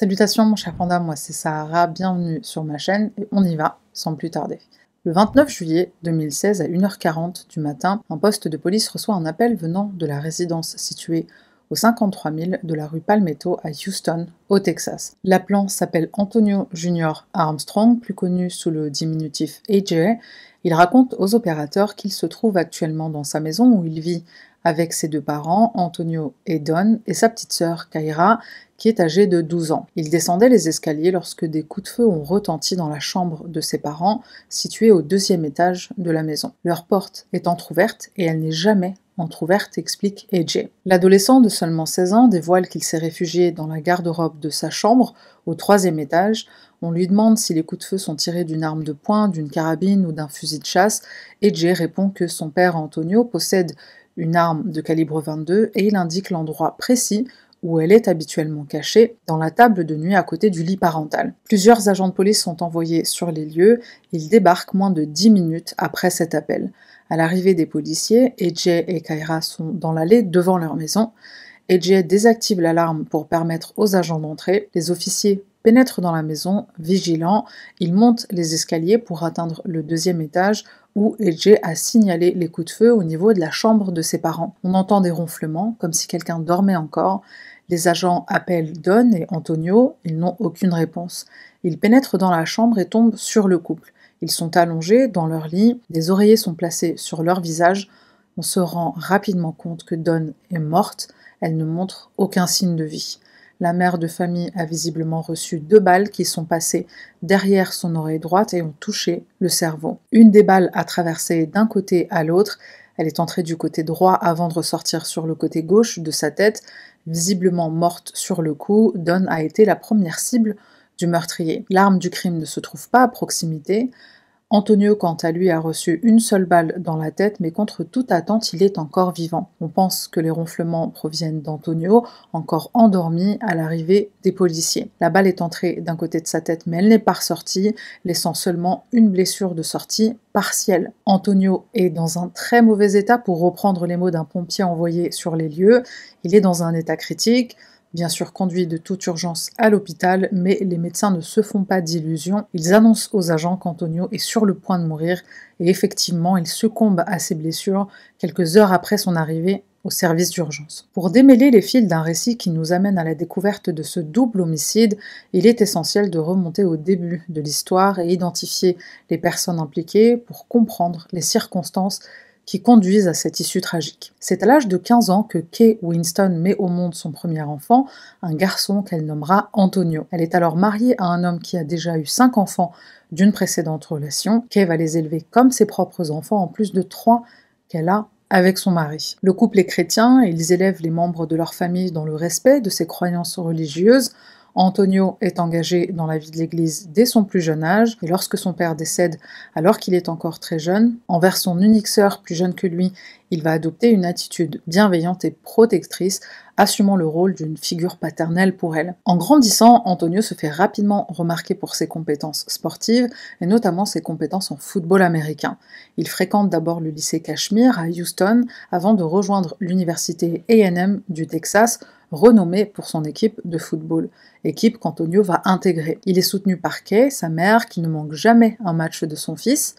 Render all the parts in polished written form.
Salutations mon cher panda, moi c'est Sahara, bienvenue sur ma chaîne et on y va sans plus tarder. Le 29 juillet 2016 à 1h40 du matin, un poste de police reçoit un appel venant de la résidence située au 53 000 de la rue Palmetto à Houston, au Texas. L'appelant s'appelle Antonio Jr. Armstrong, plus connu sous le diminutif E.J. Il raconte aux opérateurs qu'il se trouve actuellement dans sa maison où il vit avec ses deux parents, Antonio et Dawn, et sa petite sœur Kyra, qui est âgée de 12 ans. Il descendait les escaliers lorsque des coups de feu ont retenti dans la chambre de ses parents, située au deuxième étage de la maison. Leur porte est entrouverte et elle n'est jamais entrouverte, explique AJ. L'adolescent de seulement 16 ans dévoile qu'il s'est réfugié dans la garde-robe de sa chambre, au troisième étage. On lui demande si les coups de feu sont tirés d'une arme de poing, d'une carabine ou d'un fusil de chasse. AJ répond que son père Antonio possède une arme de calibre 22 et il indique l'endroit précis où elle est habituellement cachée, dans la table de nuit à côté du lit parental. Plusieurs agents de police sont envoyés sur les lieux. Ils débarquent moins de 10 minutes après cet appel. À l'arrivée des policiers, E.J. et Kyra sont dans l'allée devant leur maison. E.J. désactive l'alarme pour permettre aux agents d'entrer. Les officiers pénètrent dans la maison, vigilants. Ils montent les escaliers pour atteindre le deuxième étage où E.J. a signalé les coups de feu au niveau de la chambre de ses parents. On entend des ronflements, comme si quelqu'un dormait encore. Les agents appellent Dawn et Antonio. Ils n'ont aucune réponse. Ils pénètrent dans la chambre et tombent sur le couple. Ils sont allongés dans leur lit, des oreillers sont placés sur leur visage. On se rend rapidement compte que Dawn est morte, elle ne montre aucun signe de vie. La mère de famille a visiblement reçu 2 balles qui sont passées derrière son oreille droite et ont touché le cerveau. Une des balles a traversé d'un côté à l'autre, elle est entrée du côté droit avant de ressortir sur le côté gauche de sa tête. Visiblement morte sur le coup, Dawn a été la première cible du meurtrier. L'arme du crime ne se trouve pas à proximité. Antonio, quant à lui, a reçu une seule balle dans la tête, mais contre toute attente, il est encore vivant. On pense que les ronflements proviennent d'Antonio, encore endormi à l'arrivée des policiers. La balle est entrée d'un côté de sa tête, mais elle n'est pas ressortie, laissant seulement une blessure de sortie partielle. Antonio est dans un très mauvais état, pour reprendre les mots d'un pompier envoyé sur les lieux. Il est dans un état critique. Bien sûr conduit de toute urgence à l'hôpital, mais les médecins ne se font pas d'illusions. Ils annoncent aux agents qu'Antonio est sur le point de mourir et effectivement il succombe à ses blessures quelques heures après son arrivée au service d'urgence. Pour démêler les fils d'un récit qui nous amène à la découverte de ce double homicide, il est essentiel de remonter au début de l'histoire et identifier les personnes impliquées pour comprendre les circonstances qui conduisent à cette issue tragique. C'est à l'âge de 15 ans que Kay Winston met au monde son premier enfant, un garçon qu'elle nommera Antonio. Elle est alors mariée à un homme qui a déjà eu 5 enfants d'une précédente relation. Kay va les élever comme ses propres enfants, en plus de 3 qu'elle a avec son mari. Le couple est chrétien et ils élèvent les membres de leur famille dans le respect de ses croyances religieuses. Antonio est engagé dans la vie de l'Église dès son plus jeune âge, et lorsque son père décède alors qu'il est encore très jeune, envers son unique sœur plus jeune que lui, il va adopter une attitude bienveillante et protectrice, assumant le rôle d'une figure paternelle pour elle. En grandissant, Antonio se fait rapidement remarquer pour ses compétences sportives, et notamment ses compétences en football américain. Il fréquente d'abord le lycée Cashmere à Houston, avant de rejoindre l'université A&M du Texas, renommée pour son équipe de football, équipe qu'Antonio va intégrer. Il est soutenu par Kay, sa mère, qui ne manque jamais un match de son fils.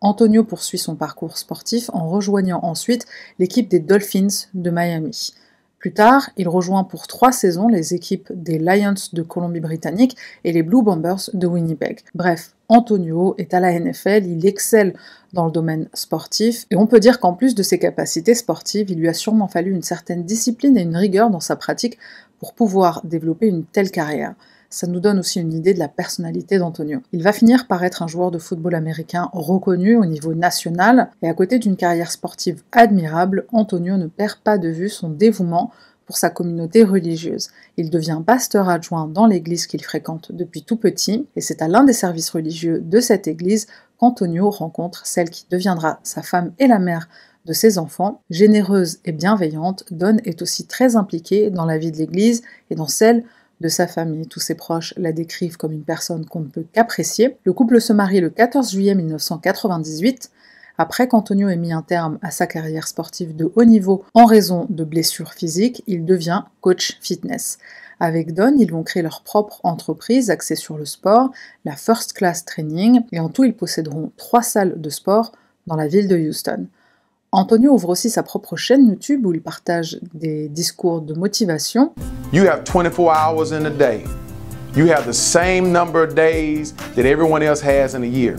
Antonio poursuit son parcours sportif en rejoignant ensuite l'équipe des Dolphins de Miami. Plus tard, il rejoint pour 3 saisons les équipes des Lions de Colombie-Britannique et les Blue Bombers de Winnipeg. Bref, Antonio est à la NFL, il excelle dans le domaine sportif, et on peut dire qu'en plus de ses capacités sportives, il lui a sûrement fallu une certaine discipline et une rigueur dans sa pratique pour pouvoir développer une telle carrière. Ça nous donne aussi une idée de la personnalité d'Antonio. Il va finir par être un joueur de football américain reconnu au niveau national, et à côté d'une carrière sportive admirable, Antonio ne perd pas de vue son dévouement pour sa communauté religieuse. Il devient pasteur adjoint dans l'église qu'il fréquente depuis tout petit, et c'est à l'un des services religieux de cette église qu'Antonio rencontre celle qui deviendra sa femme et la mère de ses enfants. Généreuse et bienveillante, Dawn est aussi très impliquée dans la vie de l'église et dans celle de sa famille. Tous ses proches la décrivent comme une personne qu'on ne peut qu'apprécier. Le couple se marie le 14 juillet 1998. Après qu'Antonio ait mis un terme à sa carrière sportive de haut niveau en raison de blessures physiques, il devient coach fitness. Avec Dawn, ils vont créer leur propre entreprise axée sur le sport, la First Class Training, et en tout, ils posséderont 3 salles de sport dans la ville de Houston. Antonio ouvre aussi sa propre chaîne YouTube où il partage des discours de motivation. You have 24 hours in a day. You have the same number of days that everyone else has in a year.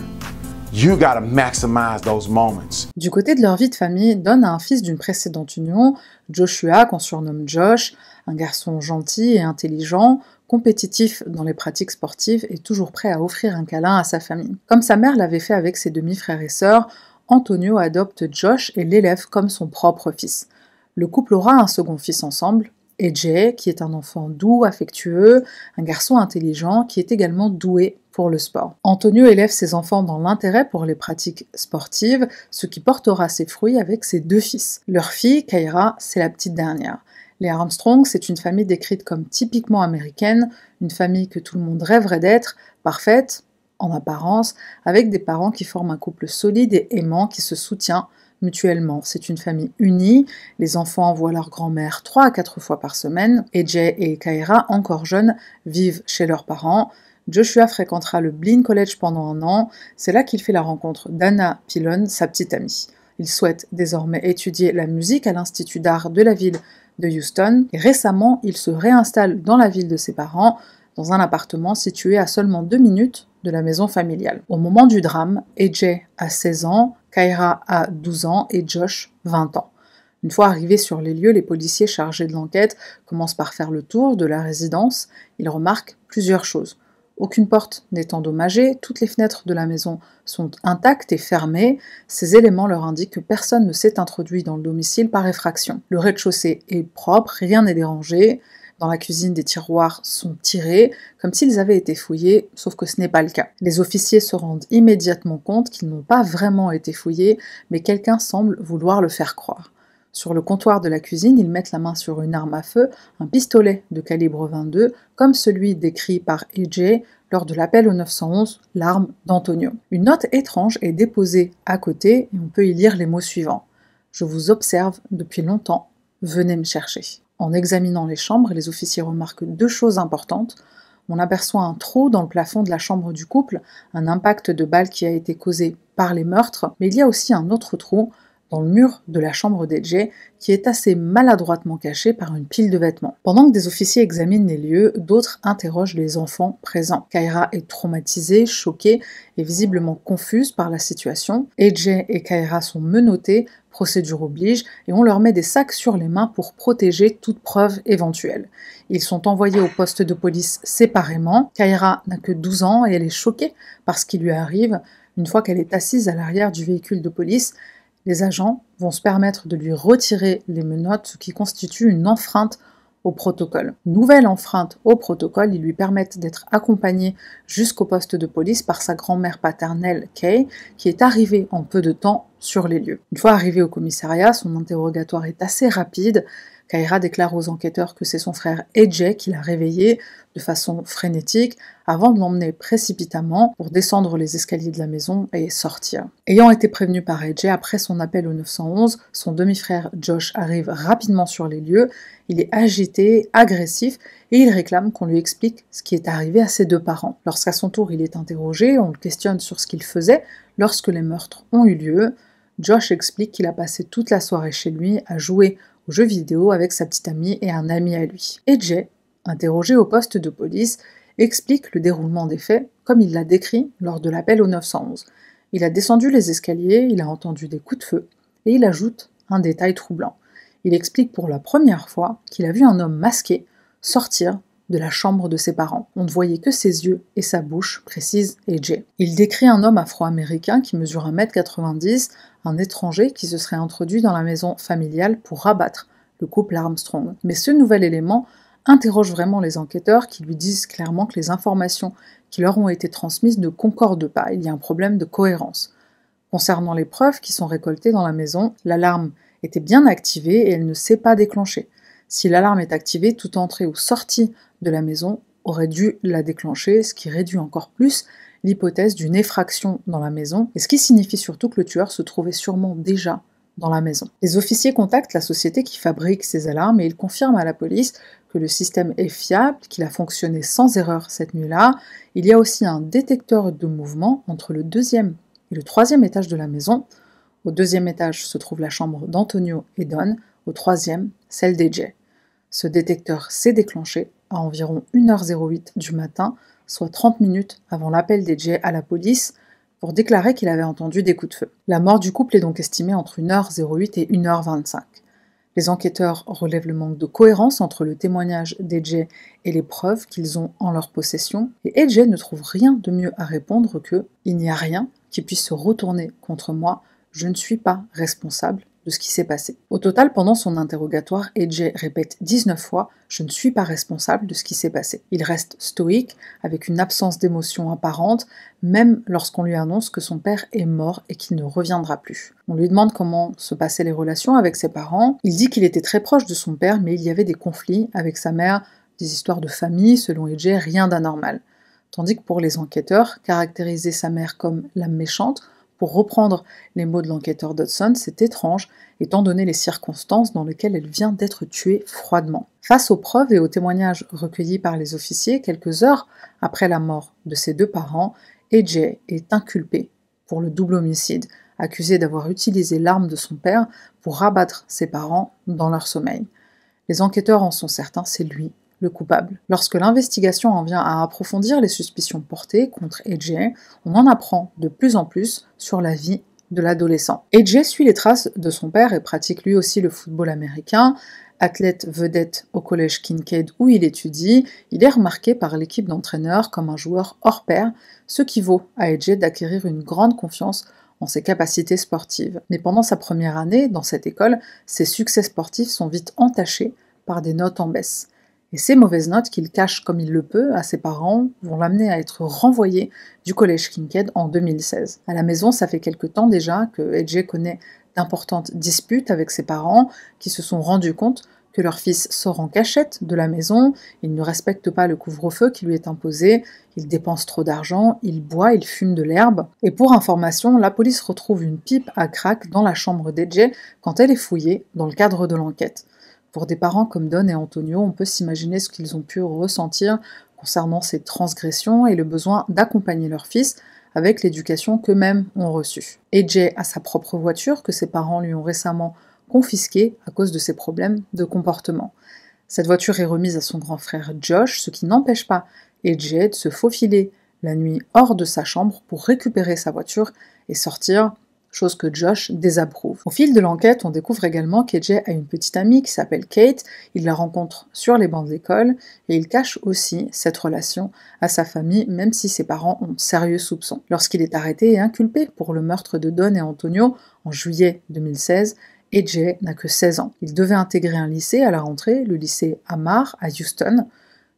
You gotta maximize those moments. Du côté de leur vie de famille, Dawn a un fils d'une précédente union, Joshua, qu'on surnomme Josh, un garçon gentil et intelligent, compétitif dans les pratiques sportives et toujours prêt à offrir un câlin à sa famille. Comme sa mère l'avait fait avec ses demi-frères et sœurs, Antonio adopte Josh et l'élève comme son propre fils. Le couple aura un second fils ensemble, E.J., qui est un enfant doux, affectueux, un garçon intelligent qui est également doué pour le sport. Antonio élève ses enfants dans l'intérêt pour les pratiques sportives, ce qui portera ses fruits avec ses 2 fils. Leur fille, Kyra, c'est la petite dernière. Les Armstrong, c'est une famille décrite comme typiquement américaine, une famille que tout le monde rêverait d'être, parfaite en apparence, avec des parents qui forment un couple solide et aimant qui se soutient mutuellement. C'est une famille unie, les enfants voient leur grand-mère 3 à 4 fois par semaine, et Jay et Kyra, encore jeunes, vivent chez leurs parents. Joshua fréquentera le Blinn College pendant 1 an, c'est là qu'il fait la rencontre d'Anna Pillon, sa petite amie. Il souhaite désormais étudier la musique à l'Institut d'art de la ville de Houston, et récemment, il se réinstalle dans la ville de ses parents, dans un appartement situé à seulement 2 minutes de la maison familiale. Au moment du drame, E.J. a 16 ans, Kyra a 12 ans et Josh 20 ans. Une fois arrivés sur les lieux, les policiers chargés de l'enquête commencent par faire le tour de la résidence. Ils remarquent plusieurs choses. Aucune porte n'est endommagée, toutes les fenêtres de la maison sont intactes et fermées. Ces éléments leur indiquent que personne ne s'est introduit dans le domicile par effraction. Le rez-de-chaussée est propre, rien n'est dérangé. Dans la cuisine, des tiroirs sont tirés, comme s'ils avaient été fouillés, sauf que ce n'est pas le cas. Les officiers se rendent immédiatement compte qu'ils n'ont pas vraiment été fouillés, mais quelqu'un semble vouloir le faire croire. Sur le comptoir de la cuisine, ils mettent la main sur une arme à feu, un pistolet de calibre 22, comme celui décrit par E.J. lors de l'appel au 911, l'arme d'Antonio. Une note étrange est déposée à côté, et on peut y lire les mots suivants. « Je vous observe depuis longtemps, venez me chercher ». En examinant les chambres, les officiers remarquent 2 choses importantes. On aperçoit un trou dans le plafond de la chambre du couple, un impact de balle qui a été causé par les meurtres, mais il y a aussi un autre trou dans le mur de la chambre d'E.J. qui est assez maladroitement caché par une pile de vêtements. Pendant que des officiers examinent les lieux, d'autres interrogent les enfants présents. Kyra est traumatisée, choquée et visiblement confuse par la situation. E.J. et Kyra sont menottés, procédure oblige, et on leur met des sacs sur les mains pour protéger toute preuve éventuelle. Ils sont envoyés au poste de police séparément. Kyra n'a que 12 ans et elle est choquée par ce qui lui arrive. Une fois qu'elle est assise à l'arrière du véhicule de police, les agents vont se permettre de lui retirer les menottes, ce qui constitue une enfreinte au protocole. Nouvelle enfreinte au protocole, ils lui permettent d'être accompagnée jusqu'au poste de police par sa grand-mère paternelle, Kay, qui est arrivée en peu de temps sur les lieux. Une fois arrivée au commissariat, son interrogatoire est assez rapide. Kyra déclare aux enquêteurs que c'est son frère E.J. qui l'a réveillé de façon frénétique avant de l'emmener précipitamment pour descendre les escaliers de la maison et sortir. Ayant été prévenu par E.J. après son appel au 911, son demi-frère Josh arrive rapidement sur les lieux. Il est agité, agressif et il réclame qu'on lui explique ce qui est arrivé à ses 2 parents. Lorsqu'à son tour il est interrogé, on le questionne sur ce qu'il faisait lorsque les meurtres ont eu lieu. Josh explique qu'il a passé toute la soirée chez lui à jouer aux jeux vidéo avec sa petite amie et un ami à lui. E.J., interrogé au poste de police, explique le déroulement des faits comme il l'a décrit lors de l'appel au 911. Il a descendu les escaliers, il a entendu des coups de feu et il ajoute un détail troublant. Il explique pour la première fois qu'il a vu un homme masqué sortir de la chambre de ses parents. On ne voyait que ses yeux et sa bouche, précise E.J. Il décrit un homme afro-américain qui mesure 1m90, un étranger qui se serait introduit dans la maison familiale pour abattre le couple Armstrong. Mais ce nouvel élément interroge vraiment les enquêteurs qui lui disent clairement que les informations qui leur ont été transmises ne concordent pas. Il y a un problème de cohérence. Concernant les preuves qui sont récoltées dans la maison, l'alarme était bien activée et elle ne s'est pas déclenchée. Si l'alarme est activée, toute entrée ou sortie de la maison aurait dû la déclencher, ce qui réduit encore plus l'hypothèse d'une effraction dans la maison, et ce qui signifie surtout que le tueur se trouvait sûrement déjà dans la maison. Les officiers contactent la société qui fabrique ces alarmes et ils confirment à la police que le système est fiable, qu'il a fonctionné sans erreur cette nuit-là. Il y a aussi un détecteur de mouvement entre le deuxième et le troisième étage de la maison. Au deuxième étage se trouve la chambre d'Antonio et Dawn, au troisième, celle d'EJ. Ce détecteur s'est déclenché à environ 1h08 du matin, soit 30 minutes avant l'appel d'EJ à la police, pour déclarer qu'il avait entendu des coups de feu. La mort du couple est donc estimée entre 1h08 et 1h25. Les enquêteurs relèvent le manque de cohérence entre le témoignage d'EJ et les preuves qu'ils ont en leur possession, et EJ ne trouve rien de mieux à répondre que « Il n'y a rien qui puisse se retourner contre moi, je ne suis pas responsable de ce qui s'est passé. » Au total, pendant son interrogatoire, EJ répète 19 fois « Je ne suis pas responsable de ce qui s'est passé ». Il reste stoïque, avec une absence d'émotion apparente, même lorsqu'on lui annonce que son père est mort et qu'il ne reviendra plus. On lui demande comment se passaient les relations avec ses parents. Il dit qu'il était très proche de son père, mais il y avait des conflits avec sa mère, des histoires de famille, selon EJ, rien d'anormal. Tandis que pour les enquêteurs, caractériser sa mère comme la méchante, pour reprendre les mots de l'enquêteur Dodson, c'est étrange, étant donné les circonstances dans lesquelles elle vient d'être tuée froidement. Face aux preuves et aux témoignages recueillis par les officiers, quelques heures après la mort de ses deux parents, EJ est inculpé pour le double homicide, accusé d'avoir utilisé l'arme de son père pour rabattre ses parents dans leur sommeil. Les enquêteurs en sont certains, c'est lui le coupable. Lorsque l'investigation en vient à approfondir les suspicions portées contre EJ, on en apprend de plus en plus sur la vie de l'adolescent. EJ suit les traces de son père et pratique lui aussi le football américain. Athlète vedette au collège Kincaid où il étudie, il est remarqué par l'équipe d'entraîneurs comme un joueur hors pair, ce qui vaut à EJ d'acquérir une grande confiance en ses capacités sportives. Mais pendant sa première année dans cette école, ses succès sportifs sont vite entachés par des notes en baisse. Et ces mauvaises notes qu'il cache comme il le peut à ses parents vont l'amener à être renvoyé du collège Kincaid en 2016. À la maison, ça fait quelque temps déjà que EJ connaît d'importantes disputes avec ses parents qui se sont rendus compte que leur fils sort en cachette de la maison, il ne respecte pas le couvre-feu qui lui est imposé, il dépense trop d'argent, il boit, il fume de l'herbe. Et pour information, la police retrouve une pipe à crack dans la chambre d'EJ quand elle est fouillée dans le cadre de l'enquête. Pour des parents comme Dawn et Antonio, on peut s'imaginer ce qu'ils ont pu ressentir concernant ces transgressions et le besoin d'accompagner leur fils avec l'éducation qu'eux-mêmes ont reçue. EJ a sa propre voiture que ses parents lui ont récemment confisquée à cause de ses problèmes de comportement. Cette voiture est remise à son grand frère Josh, ce qui n'empêche pas EJ de se faufiler la nuit hors de sa chambre pour récupérer sa voiture et sortir, chose que Josh désapprouve. Au fil de l'enquête, on découvre également qu'EJ a une petite amie qui s'appelle Kate, il la rencontre sur les bancs de l'école, et il cache aussi cette relation à sa famille, même si ses parents ont de sérieux soupçons. Lorsqu'il est arrêté et inculpé pour le meurtre de Dawn et Antonio en juillet 2016, EJ n'a que 16 ans. Il devait intégrer un lycée à la rentrée, le lycée Amar à Houston.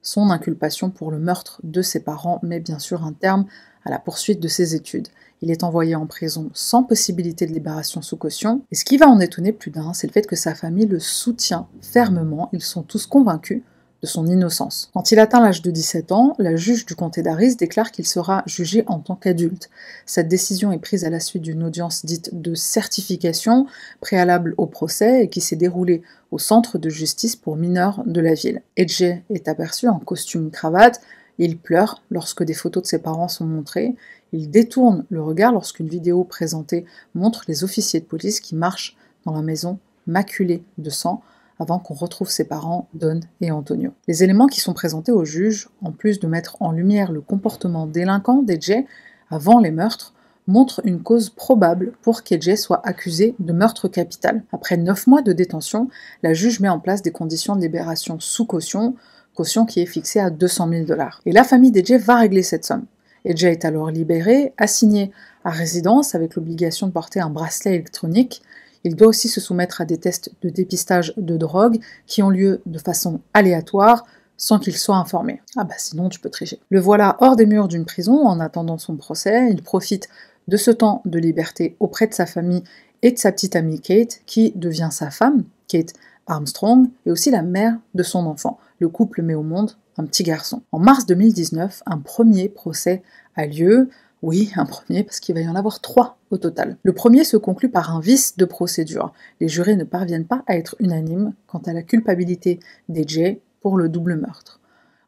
Son inculpation pour le meurtre de ses parents met bien sûr un terme à la poursuite de ses études. Il est envoyé en prison sans possibilité de libération sous caution. Et ce qui va en étonner plus d'un, c'est le fait que sa famille le soutient fermement. Ils sont tous convaincus de son innocence. Quand il atteint l'âge de 17 ans, la juge du comté d'Harris déclare qu'il sera jugé en tant qu'adulte. Cette décision est prise à la suite d'une audience dite de certification, préalable au procès et qui s'est déroulée au centre de justice pour mineurs de la ville. EJ est aperçu en costume-cravate. Il pleure lorsque des photos de ses parents sont montrées. Il détourne le regard lorsqu'une vidéo présentée montre les officiers de police qui marchent dans la maison maculée de sang avant qu'on retrouve ses parents, Dawn et Antonio. Les éléments qui sont présentés au juge, en plus de mettre en lumière le comportement délinquant d'EJ avant les meurtres, montrent une cause probable pour qu'EJ soit accusé de meurtre capital. Après 9 mois de détention, la juge met en place des conditions de libération sous caution, caution qui est fixée à 200 000 $. Et la famille d'EJ va régler cette somme. EJ est alors libéré, assigné à résidence avec l'obligation de porter un bracelet électronique. Il doit aussi se soumettre à des tests de dépistage de drogue qui ont lieu de façon aléatoire sans qu'il soit informé. Ah bah sinon tu peux tricher. Le voilà hors des murs d'une prison en attendant son procès. Il profite de ce temps de liberté auprès de sa famille et de sa petite amie Kate qui devient sa femme, Kate Armstrong, et aussi la mère de son enfant. Le couple met au monde un petit garçon. En mars 2019, un premier procès a lieu. Oui, un premier, parce qu'il va y en avoir 3 au total. Le premier se conclut par un vice de procédure. Les jurés ne parviennent pas à être unanimes quant à la culpabilité d'E.J. pour le double meurtre.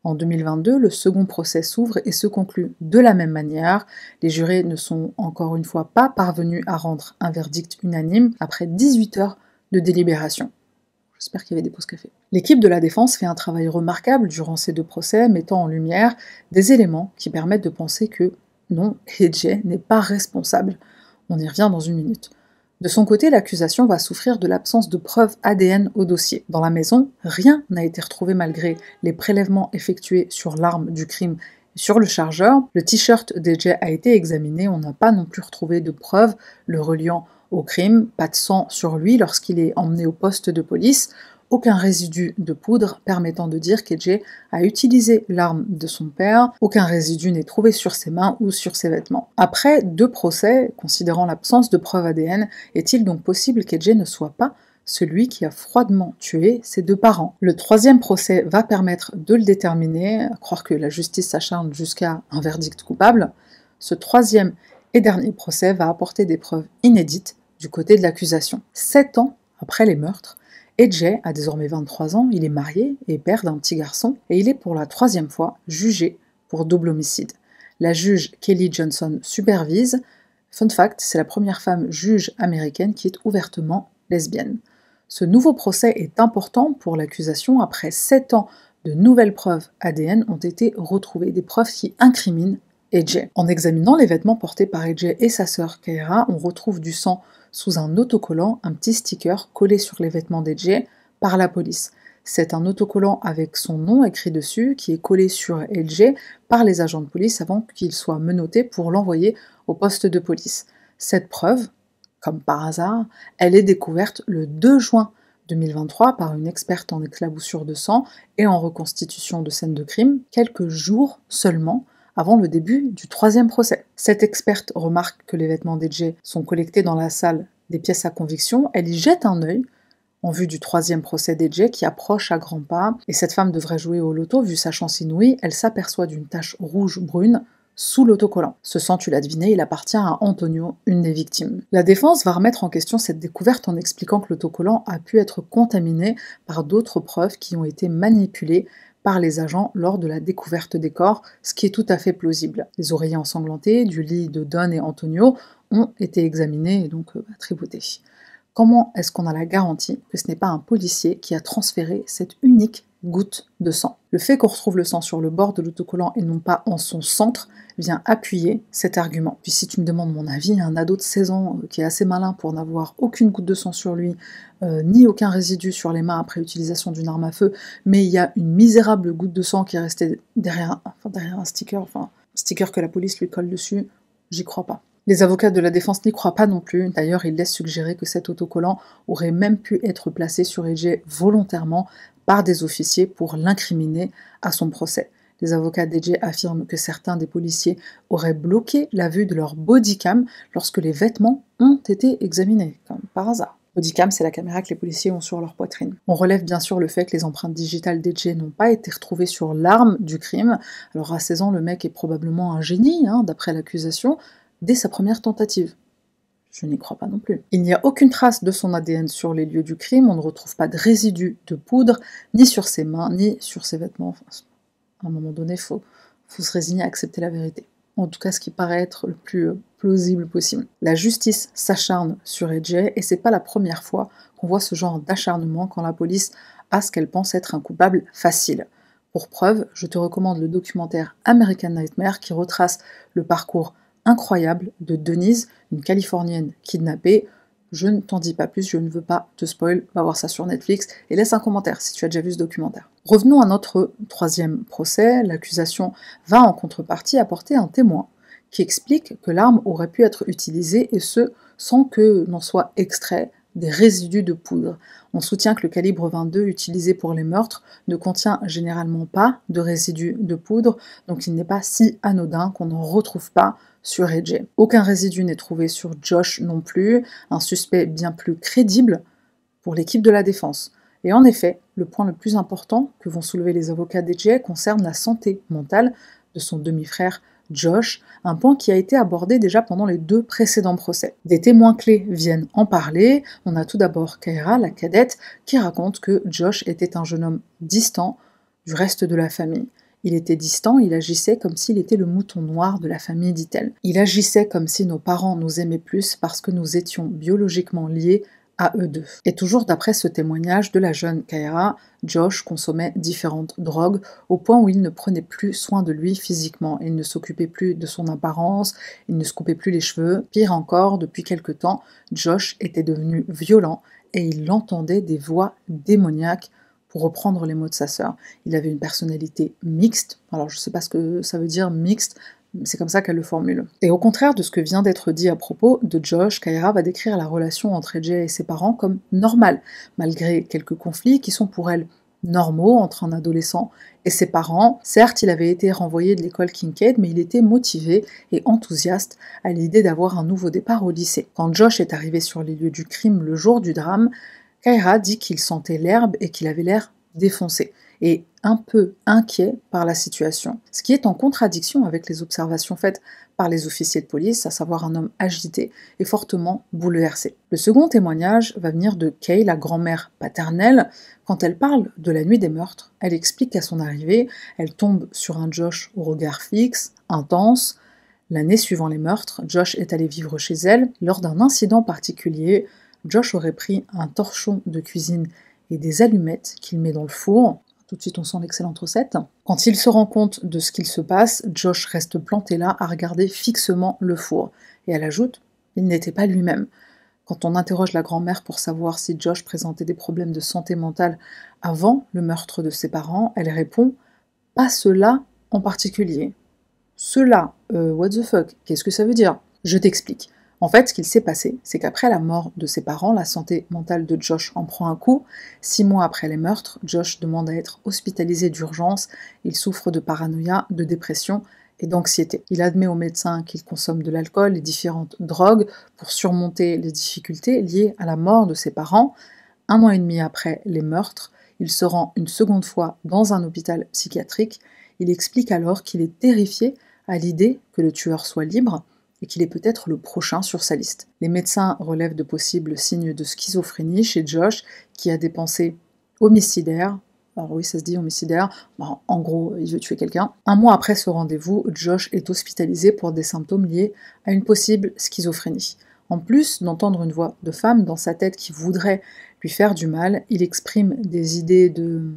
En 2022, le second procès s'ouvre et se conclut de la même manière. Les jurés ne sont encore une fois pas parvenus à rendre un verdict unanime après 18 heures de délibération. J'espère qu'il y avait des pauses café. L'équipe de la défense fait un travail remarquable durant ces 2 procès, mettant en lumière des éléments qui permettent de penser que non, E.J. n'est pas responsable. On y revient dans une minute. De son côté, l'accusation va souffrir de l'absence de preuves ADN au dossier. Dans la maison, rien n'a été retrouvé malgré les prélèvements effectués sur l'arme du crime et sur le chargeur. Le t-shirt d'E.J. a été examiné, on n'a pas non plus retrouvé de preuves le reliant au crime, pas de sang sur lui lorsqu'il est emmené au poste de police, aucun résidu de poudre permettant de dire qu'E.J. a utilisé l'arme de son père, aucun résidu n'est trouvé sur ses mains ou sur ses vêtements. Après 2 procès, considérant l'absence de preuves ADN, est-il donc possible qu'E.J. ne soit pas celui qui a froidement tué ses 2 parents? Le 3e procès va permettre de le déterminer, à croire que la justice s'acharne jusqu'à un verdict coupable. Ce 3e et dernier procès va apporter des preuves inédites du côté de l'accusation. 7 ans après les meurtres, E.J. a désormais 23 ans, il est marié et père d'un petit garçon, et il est pour la 3e fois jugé pour double homicide. La juge Kelly Johnson supervise. Fun fact, c'est la première femme juge américaine qui est ouvertement lesbienne. Ce nouveau procès est important pour l'accusation. Après 7 ans, de nouvelles preuves ADN ont été retrouvées, des preuves qui incriminent E.J. En examinant les vêtements portés par E.J. et sa sœur Kyra, on retrouve du sang sous un autocollant, un petit sticker collé sur les vêtements d'E.J. par la police. C'est un autocollant avec son nom écrit dessus qui est collé sur E.J. par les agents de police avant qu'il soit menotté pour l'envoyer au poste de police. Cette preuve, comme par hasard, elle est découverte le 2 juin 2023 par une experte en éclaboussure de sang et en reconstitution de scènes de crime, quelques jours seulement avant le début du 3e procès. Cette experte remarque que les vêtements d'E.J. sont collectés dans la salle des pièces à conviction, elle y jette un œil en vue du 3e procès d'E.J. qui approche à grands pas, et cette femme devrait jouer au loto, vu sa chance inouïe, elle s'aperçoit d'une tache rouge-brune sous l'autocollant. Ce sang, tu l'as deviné, il appartient à Antonio, une des victimes. La défense va remettre en question cette découverte en expliquant que l'autocollant a pu être contaminé par d'autres preuves qui ont été manipulées par les agents lors de la découverte des corps, ce qui est tout à fait plausible. Les oreillers ensanglantés du lit de Dawn et Antonio ont été examinés et donc attributés. Comment est-ce qu'on a la garantie que ce n'est pas un policier qui a transféré cette unique goutte de sang? Le fait qu'on retrouve le sang sur le bord de l'autocollant et non pas en son centre vient appuyer cet argument. Puis si tu me demandes mon avis, un ado de 16 ans qui est assez malin pour n'avoir aucune goutte de sang sur lui, ni aucun résidu sur les mains après utilisation d'une arme à feu, mais il y a une misérable goutte de sang qui est restée derrière un sticker, sticker que la police lui colle dessus, j'y crois pas. Les avocats de la défense n'y croient pas non plus, d'ailleurs ils laissent suggérer que cet autocollant aurait même pu être placé sur E.J. volontairement par des officiers pour l'incriminer à son procès. Les avocats d'E.J. affirment que certains des policiers auraient bloqué la vue de leur bodycam lorsque les vêtements ont été examinés, comme par hasard. Bodycam, c'est la caméra que les policiers ont sur leur poitrine. On relève bien sûr le fait que les empreintes digitales d'E.J. n'ont pas été retrouvées sur l'arme du crime. Alors à 16 ans, le mec est probablement un génie, d'après l'accusation, dès sa première tentative. Je n'y crois pas non plus. Il n'y a aucune trace de son ADN sur les lieux du crime, on ne retrouve pas de résidus de poudre, ni sur ses mains, ni sur ses vêtements. Enfin, à un moment donné, il faut se résigner à accepter la vérité. En tout cas, ce qui paraît être le plus plausible possible. La justice s'acharne sur E.J. et c'est pas la première fois qu'on voit ce genre d'acharnement quand la police a ce qu'elle pense être un coupable facile. Pour preuve, je te recommande le documentaire American Nightmare qui retrace le parcours incroyable de Denise, une Californienne kidnappée. Je ne t'en dis pas plus, je ne veux pas te spoil, va voir ça sur Netflix et laisse un commentaire si tu as déjà vu ce documentaire. Revenons à notre 3e procès, l'accusation va en contrepartie apporter un témoin qui explique que l'arme aurait pu être utilisée et ce, sans que n'en soit extrait des résidus de poudre. On soutient que le calibre 22 utilisé pour les meurtres ne contient généralement pas de résidus de poudre, donc il n'est pas si anodin qu'on n'en retrouve pas sur E.J. Aucun résidu n'est trouvé sur Josh non plus, un suspect bien plus crédible pour l'équipe de la défense. Et en effet, le point le plus important que vont soulever les avocats d'E.J. concerne la santé mentale de son demi-frère Josh, un point qui a été abordé déjà pendant les deux précédents procès. Des témoins clés viennent en parler. On a tout d'abord Kyra, la cadette, qui raconte que Josh était un jeune homme distant du reste de la famille. Il était distant, il agissait comme s'il était le mouton noir de la famille, dit-elle. Il agissait comme si nos parents nous aimaient plus parce que nous étions biologiquement liés à eux deux. Et toujours d'après ce témoignage de la jeune Kyra, Josh consommait différentes drogues au point où il ne prenait plus soin de lui physiquement. Il ne s'occupait plus de son apparence, il ne se coupait plus les cheveux. Pire encore, depuis quelque temps, Josh était devenu violent et il entendait des voix démoniaques. Pour reprendre les mots de sa sœur, il avait une personnalité mixte. Alors je ne sais pas ce que ça veut dire mixte, c'est comme ça qu'elle le formule. Et au contraire de ce que vient d'être dit à propos de Josh, Kyra va décrire la relation entre E.J. et ses parents comme normale, malgré quelques conflits qui sont pour elle normaux entre un adolescent et ses parents. Certes, il avait été renvoyé de l'école Kincaid, mais il était motivé et enthousiaste à l'idée d'avoir un nouveau départ au lycée. Quand Josh est arrivé sur les lieux du crime le jour du drame, Kyra dit qu'il sentait l'herbe et qu'il avait l'air défoncé et un peu inquiet par la situation, ce qui est en contradiction avec les observations faites par les officiers de police, à savoir un homme agité et fortement bouleversé. Le second témoignage va venir de Kay, la grand-mère paternelle. Quand elle parle de la nuit des meurtres, elle explique qu'à son arrivée, elle tombe sur un Josh au regard fixe, intense. L'année suivant les meurtres, Josh est allé vivre chez elle lors d'un incident particulier. Josh aurait pris un torchon de cuisine et des allumettes qu'il met dans le four. Tout de suite, on sent l'excellente recette. Quand il se rend compte de ce qu'il se passe, Josh reste planté là à regarder fixement le four. Et elle ajoute, il n'était pas lui-même. Quand on interroge la grand-mère pour savoir si Josh présentait des problèmes de santé mentale avant le meurtre de ses parents, elle répond, pas cela en particulier. Cela, what the fuck, qu'est-ce que ça veut dire? Je t'explique. En fait, ce qu'il s'est passé, c'est qu'après la mort de ses parents, la santé mentale de Josh en prend un coup. 6 mois après les meurtres, Josh demande à être hospitalisé d'urgence. Il souffre de paranoïa, de dépression et d'anxiété. Il admet aux médecins qu'il consomme de l'alcool et différentes drogues pour surmonter les difficultés liées à la mort de ses parents. 1 an et demi après les meurtres, il se rend une seconde fois dans un hôpital psychiatrique. Il explique alors qu'il est terrifié à l'idée que le tueur soit libre et qu'il est peut-être le prochain sur sa liste. Les médecins relèvent de possibles signes de schizophrénie chez Josh, qui a des pensées homicidaires. Alors oui, ça se dit homicidaire. Bon, en gros, il veut tuer quelqu'un. 1 mois après ce rendez-vous, Josh est hospitalisé pour des symptômes liés à une possible schizophrénie. En plus d'entendre une voix de femme dans sa tête qui voudrait lui faire du mal, il exprime des idées de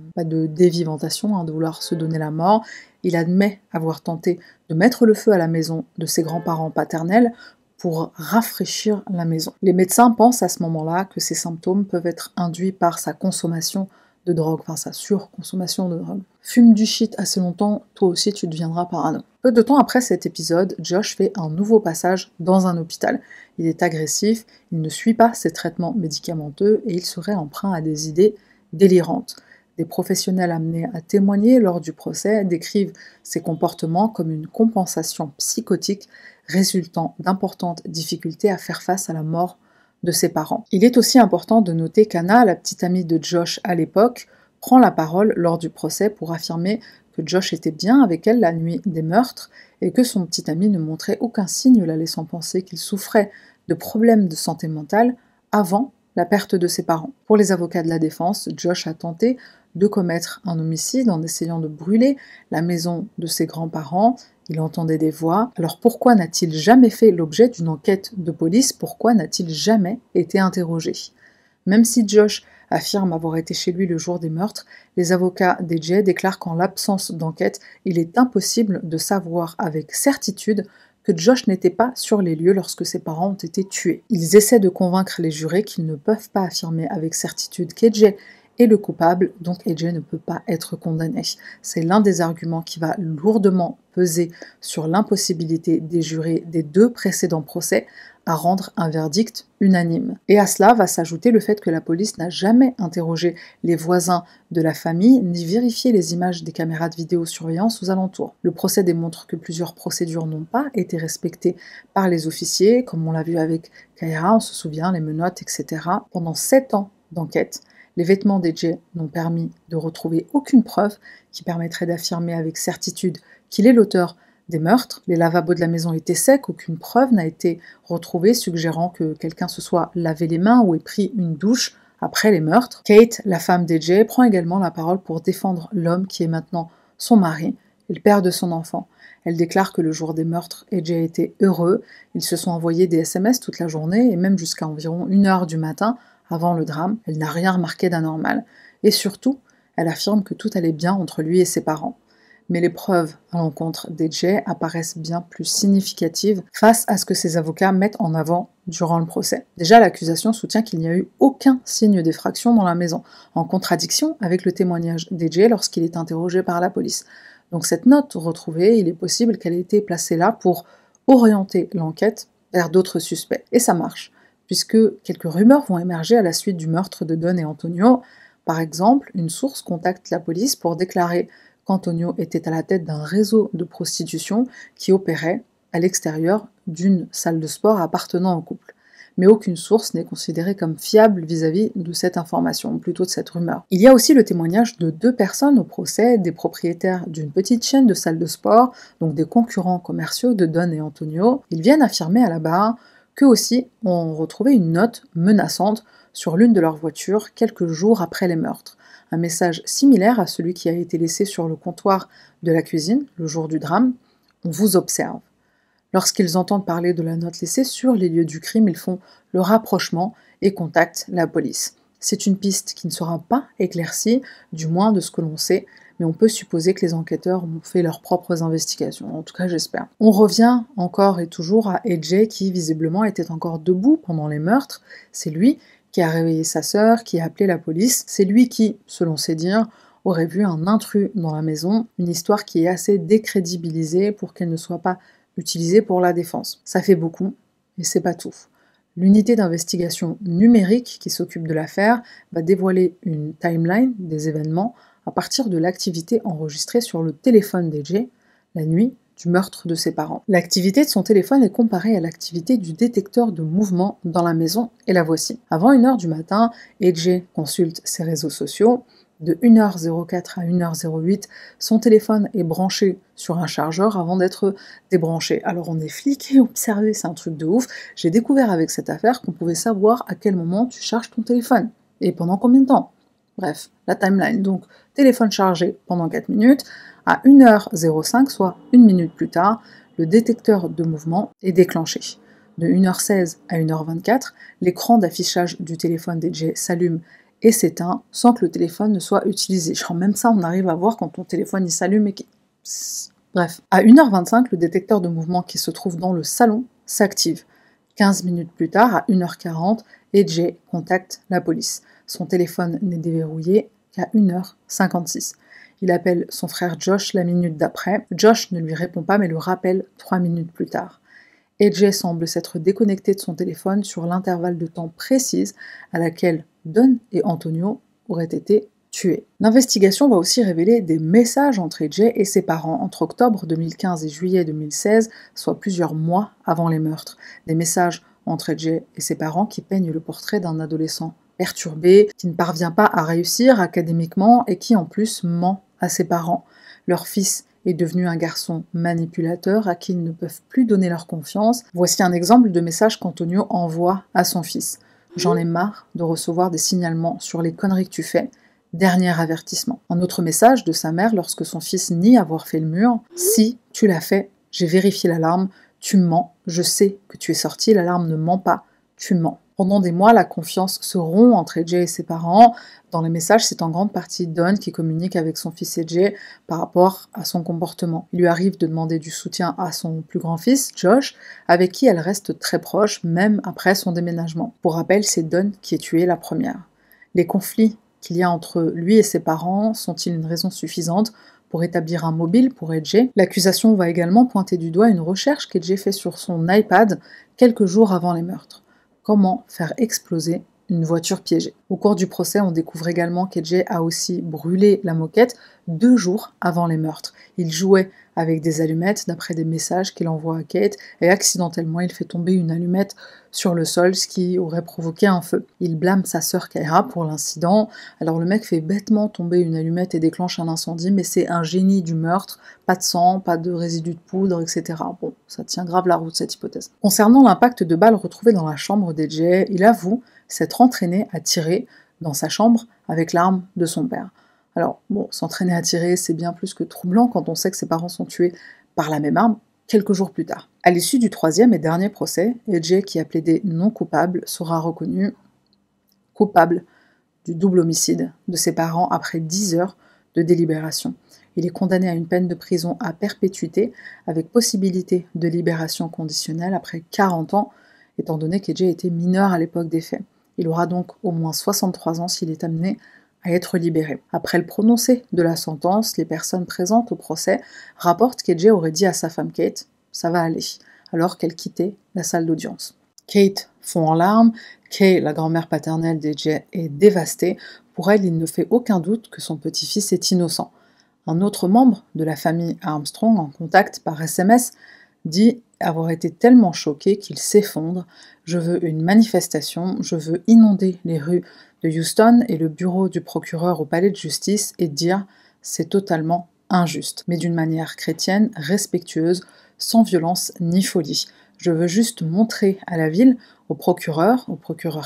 déviventation, de vouloir se donner la mort. Il admet avoir tenté de mettre le feu à la maison de ses grands-parents paternels pour rafraîchir la maison. Les médecins pensent à ce moment-là que ces symptômes peuvent être induits par sa consommation de drogue, enfin sa surconsommation de drogue. Fume du shit assez longtemps, toi aussi tu deviendras parano. Peu de temps après cet épisode, Josh fait un nouveau passage dans un hôpital. Il est agressif, il ne suit pas ses traitements médicamenteux et il serait emprunt à des idées délirantes. Des professionnels amenés à témoigner lors du procès décrivent ses comportements comme une compensation psychotique résultant d'importantes difficultés à faire face à la mort de ses parents. Il est aussi important de noter qu'Anna, la petite amie de Josh à l'époque, prend la parole lors du procès pour affirmer que Josh était bien avec elle la nuit des meurtres et que son petit ami ne montrait aucun signe la laissant penser qu'il souffrait de problèmes de santé mentale avant la perte de ses parents. Pour les avocats de la défense, Josh a tenté de commettre un homicide en essayant de brûler la maison de ses grands-parents. Il entendait des voix. Alors pourquoi n'a-t-il jamais fait l'objet d'une enquête de police? Pourquoi n'a-t-il jamais été interrogé? Même si Josh affirme avoir été chez lui le jour des meurtres, les avocats d'E.J. déclarent qu'en l'absence d'enquête, il est impossible de savoir avec certitude que Josh n'était pas sur les lieux lorsque ses parents ont été tués. Ils essaient de convaincre les jurés qu'ils ne peuvent pas affirmer avec certitude qu'E.J. est le coupable, donc E.J. ne peut pas être condamné. C'est l'un des arguments qui va lourdement peser sur l'impossibilité des jurés des deux précédents procès à rendre un verdict unanime. Et à cela va s'ajouter le fait que la police n'a jamais interrogé les voisins de la famille ni vérifié les images des caméras de vidéosurveillance aux alentours. Le procès démontre que plusieurs procédures n'ont pas été respectées par les officiers, comme on l'a vu avec Kyra, on se souvient, les menottes, etc. Pendant 7 ans d'enquête, les vêtements d'E.J. n'ont permis de retrouver aucune preuve qui permettrait d'affirmer avec certitude qu'il est l'auteur des meurtres. Les lavabos de la maison étaient secs, aucune preuve n'a été retrouvée suggérant que quelqu'un se soit lavé les mains ou ait pris une douche après les meurtres. Kate, la femme d'E.J., prend également la parole pour défendre l'homme qui est maintenant son mari et le père de son enfant. Elle déclare que le jour des meurtres, E.J. était heureux, ils se sont envoyés des SMS toute la journée et même jusqu'à environ 1h du matin avant le drame. Elle n'a rien remarqué d'anormal et surtout, elle affirme que tout allait bien entre lui et ses parents. Mais les preuves à l'encontre d'E.J. apparaissent bien plus significatives face à ce que ses avocats mettent en avant durant le procès. Déjà, l'accusation soutient qu'il n'y a eu aucun signe d'effraction dans la maison, en contradiction avec le témoignage d'E.J. lorsqu'il est interrogé par la police. Donc cette note retrouvée, il est possible qu'elle ait été placée là pour orienter l'enquête vers d'autres suspects. Et ça marche, puisque quelques rumeurs vont émerger à la suite du meurtre de Dawn et Antonio. Par exemple, une source contacte la police pour déclarer qu'Antonio était à la tête d'un réseau de prostitution qui opérait à l'extérieur d'une salle de sport appartenant au couple. Mais aucune source n'est considérée comme fiable vis-à-vis de cette information, ou plutôt de cette rumeur. Il y a aussi le témoignage de 2 personnes au procès, des propriétaires d'une petite chaîne de salles de sport, donc des concurrents commerciaux de Dawn et Antonio. Ils viennent affirmer à la barre qu'eux aussi ont retrouvé une note menaçante sur l'une de leurs voitures quelques jours après les meurtres. Un message similaire à celui qui a été laissé sur le comptoir de la cuisine le jour du drame, on vous observe. Lorsqu'ils entendent parler de la note laissée sur les lieux du crime, ils font le rapprochement et contactent la police. C'est une piste qui ne sera pas éclaircie, du moins de ce que l'on sait, mais on peut supposer que les enquêteurs ont fait leurs propres investigations, en tout cas j'espère. On revient encore et toujours à E.J. qui visiblement était encore debout pendant les meurtres, c'est lui qui a réveillé sa sœur, qui a appelé la police. C'est lui qui, selon ses dires, aurait vu un intrus dans la maison, une histoire qui est assez décrédibilisée pour qu'elle ne soit pas utilisée pour la défense. Ça fait beaucoup, mais c'est pas tout. L'unité d'investigation numérique qui s'occupe de l'affaire va dévoiler une timeline des événements à partir de l'activité enregistrée sur le téléphone d'E.J. la nuit du meurtre de ses parents. L'activité de son téléphone est comparée à l'activité du détecteur de mouvement dans la maison, et la voici. Avant 1h du matin, E.J. consulte ses réseaux sociaux. De 1h04 à 1h08, son téléphone est branché sur un chargeur avant d'être débranché. Alors on est fliqué, observé, c'est un truc de ouf. J'ai découvert avec cette affaire qu'on pouvait savoir à quel moment tu charges ton téléphone, et pendant combien de temps. Bref, la timeline, donc téléphone chargé pendant 4 minutes, à 1h05, soit 1 minute plus tard, le détecteur de mouvement est déclenché. De 1h16 à 1h24, l'écran d'affichage du téléphone d'E.J. s'allume et s'éteint sans que le téléphone ne soit utilisé. Genre même ça, on arrive à voir quand ton téléphone il s'allume et qu'il... Bref. À 1h25, le détecteur de mouvement qui se trouve dans le salon s'active. 15 minutes plus tard, à 1h40, E.J. contacte la police. Son téléphone n'est déverrouillé qu'à 1h56. Il appelle son frère Josh la minute d'après. Josh ne lui répond pas mais le rappelle 3 minutes plus tard. E.J. semble s'être déconnecté de son téléphone sur l'intervalle de temps précise à laquelle Dawn et Antonio auraient été tués. L'investigation va aussi révéler des messages entre E.J. et ses parents entre octobre 2015 et juillet 2016, soit plusieurs mois avant les meurtres. Des messages entre E.J. et ses parents qui peignent le portrait d'un adolescent perturbé, qui ne parvient pas à réussir académiquement et qui en plus ment à ses parents. Leur fils est devenu un garçon manipulateur à qui ils ne peuvent plus donner leur confiance. Voici un exemple de message qu'Antonio envoie à son fils. « J'en ai marre de recevoir des signalements sur les conneries que tu fais. Dernier avertissement. » Un autre message de sa mère lorsque son fils nie avoir fait le mur. « Si tu l'as fait, j'ai vérifié l'alarme. Tu mens. Je sais que tu es sorti. L'alarme ne ment pas. Tu mens. » Pendant des mois, la confiance se rompt entre E.J. et ses parents. Dans les messages, c'est en grande partie Dawn qui communique avec son fils E.J. par rapport à son comportement. Il lui arrive de demander du soutien à son plus grand-fils, Josh, avec qui elle reste très proche, même après son déménagement. Pour rappel, c'est Dawn qui est tuée la première. Les conflits qu'il y a entre lui et ses parents sont-ils une raison suffisante pour établir un mobile pour E.J. L'accusation va également pointer du doigt une recherche qu'E.J. fait sur son iPad quelques jours avant les meurtres. Comment faire exploser une voiture piégée. Au cours du procès, on découvre également qu'E.J. a aussi brûlé la moquette 2 jours avant les meurtres. Il jouait avec des allumettes, d'après des messages qu'il envoie à Kate, et accidentellement, il fait tomber une allumette sur le sol, ce qui aurait provoqué un feu. Il blâme sa sœur Kyra pour l'incident. Alors le mec fait bêtement tomber une allumette et déclenche un incendie, mais c'est un génie du meurtre. Pas de sang, pas de résidus de poudre, etc. Bon, ça tient grave la route, cette hypothèse. Concernant l'impact de balles retrouvé dans la chambre d'EJ, il avoue s'être entraîné à tirer dans sa chambre avec l'arme de son père. Alors, bon, s'entraîner à tirer, c'est bien plus que troublant quand on sait que ses parents sont tués par la même arme quelques jours plus tard. À l'issue du 3e et dernier procès, E.J., qui a plaidé non coupable, sera reconnu coupable du double homicide de ses parents après 10 heures de délibération. Il est condamné à une peine de prison à perpétuité avec possibilité de libération conditionnelle après 40 ans, étant donné qu'E.J. était mineur à l'époque des faits. Il aura donc au moins 63 ans s'il est amené à être libéré. Après le prononcé de la sentence, les personnes présentes au procès rapportent qu'EJ aurait dit à sa femme Kate « ça va aller », alors qu'elle quittait la salle d'audience. Kate fond en larmes, Kay, la grand-mère paternelle d'EJ, est dévastée. Pour elle, il ne fait aucun doute que son petit-fils est innocent. Un autre membre de la famille Armstrong, en contact par SMS, dit avoir été tellement choqué qu'il s'effondre. « Je veux une manifestation, je veux inonder les rues de Houston et le bureau du procureur au palais de justice et dire « c'est totalement injuste », mais d'une manière chrétienne, respectueuse, sans violence ni folie. Je veux juste montrer à la ville, au procureur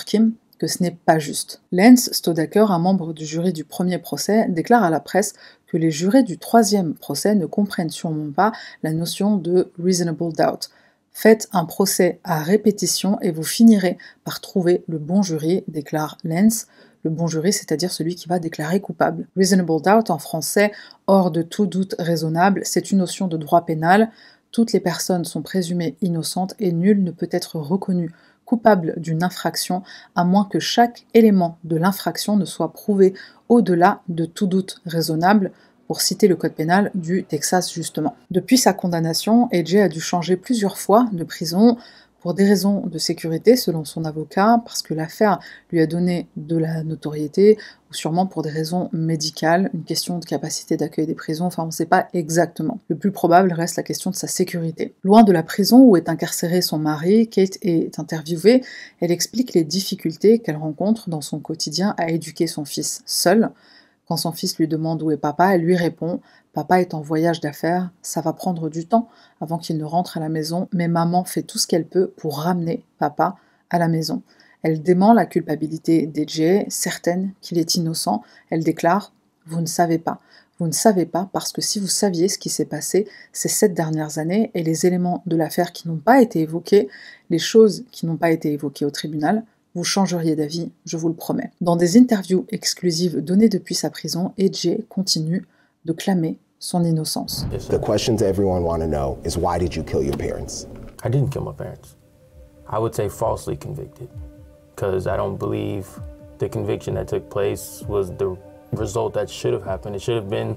Kim, que ce n'est pas juste. » Lance Stodacker, un membre du jury du premier procès, déclare à la presse que les jurés du 3e procès ne comprennent sûrement pas la notion de « reasonable doubt ». Faites un procès à répétition et vous finirez par trouver le bon jury, déclare Lance. Le bon jury, c'est-à-dire celui qui va déclarer coupable. Reasonable doubt en français, hors de tout doute raisonnable, c'est une notion de droit pénal. Toutes les personnes sont présumées innocentes et nul ne peut être reconnu coupable d'une infraction à moins que chaque élément de l'infraction ne soit prouvé au-delà de tout doute raisonnable, pour citer le code pénal du Texas justement. Depuis sa condamnation, E.J. a dû changer plusieurs fois de prison pour des raisons de sécurité selon son avocat, parce que l'affaire lui a donné de la notoriété, ou sûrement pour des raisons médicales, une question de capacité d'accueil des prisons, enfin on ne sait pas exactement. Le plus probable reste la question de sa sécurité. Loin de la prison où est incarcéré son mari, Kate est interviewée, elle explique les difficultés qu'elle rencontre dans son quotidien à éduquer son fils seul. Quand son fils lui demande où est papa, elle lui répond « Papa est en voyage d'affaires, ça va prendre du temps avant qu'il ne rentre à la maison, mais maman fait tout ce qu'elle peut pour ramener papa à la maison. » Elle dément la culpabilité d'EJ, certaine qu'il est innocent. Elle déclare « Vous ne savez pas. Vous ne savez pas parce que si vous saviez ce qui s'est passé ces 7 dernières années et les éléments de l'affaire qui n'ont pas été évoqués, les choses qui n'ont pas été évoquées au tribunal, vous changeriez d'avis, je vous le promets. » Dans des interviews exclusives données depuis sa prison, E.J. continue de clamer son innocence. The questions everyone want to know is why did you kill your parents? I didn't kill my parents. I would say falsely convicted because I don't believe the conviction that took place was the result that should have happened. It should have been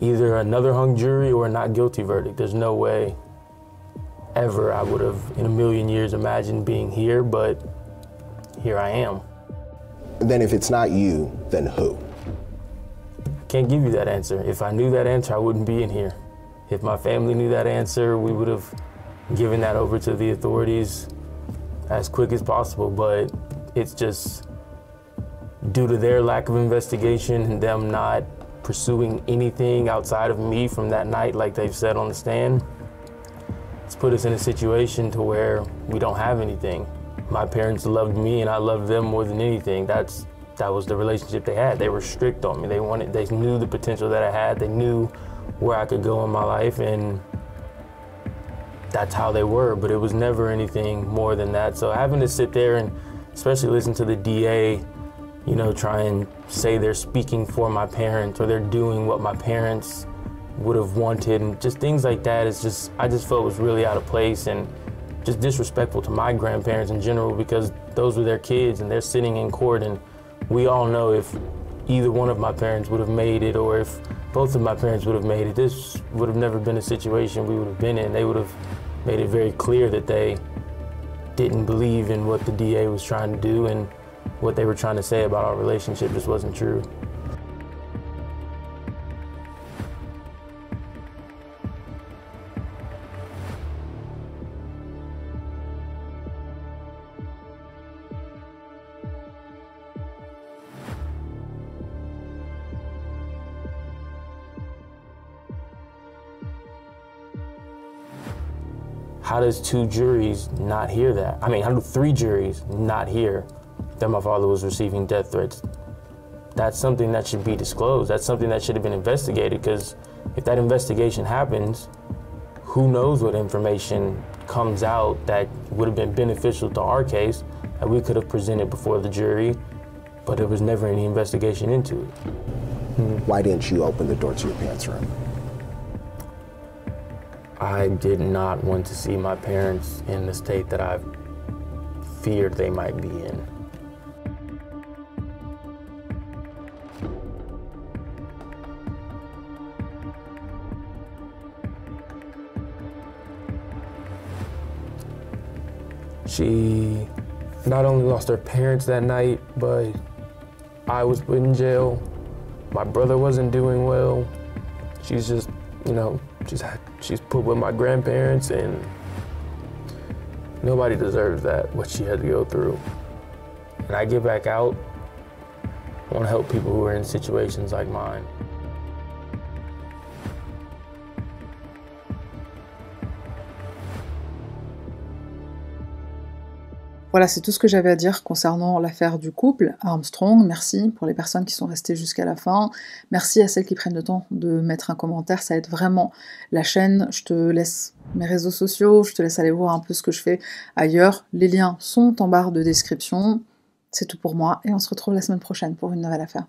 either another hung jury or a not guilty verdict. There's no way ever I would have in a million years imagined being here, but here I am. Then if it's not you, then who? I can't give you that answer. If I knew that answer, I wouldn't be in here. If my family knew that answer, we would have given that over to the authorities as quick as possible, but it's just due to their lack of investigation and them not pursuing anything outside of me from that night, like they've said on the stand, it's put us in a situation to where we don't have anything. My parents loved me and I loved them more than anything. That was the relationship they had. They were strict on me. They knew the potential that I had. They knew where I could go in my life and that's how they were, but it was never anything more than that. So having to sit there and especially listen to the DA, you know, try and say they're speaking for my parents or they're doing what my parents would have wanted and just things like that is just, I just felt was really out of place and just disrespectful to my grandparents in general because those were their kids and they're sitting in court and we all know if either one of my parents would have made it or if both of my parents would have made it, this would have never been a situation we would have been in. They would have made it very clear that they didn't believe in what the DA was trying to do and what they were trying to say about our relationship just wasn't true. how does two juries not hear that? I mean, how do three juries not hear that my father was receiving death threats? That's something that should be disclosed. That's something that should have been investigated, because if that investigation happens, who knows what information comes out that would have been beneficial to our case that we could have presented before the jury, but there was never any investigation into it. Why didn't you open the door to your parents' room? I did not want to see my parents in the state that I feared they might be in. She not only lost her parents that night, but I was put in jail. My brother wasn't doing well. She's just, you know, she's put with my grandparents, and nobody deserves that, what she had to go through. And I get back out, I want to help people who are in situations like mine. Voilà, c'est tout ce que j'avais à dire concernant l'affaire du couple Armstrong. Merci pour les personnes qui sont restées jusqu'à la fin. Merci à celles qui prennent le temps de mettre un commentaire, ça aide vraiment la chaîne. Je te laisse mes réseaux sociaux, je te laisse aller voir un peu ce que je fais ailleurs. Les liens sont en barre de description. C'est tout pour moi et on se retrouve la semaine prochaine pour une nouvelle affaire.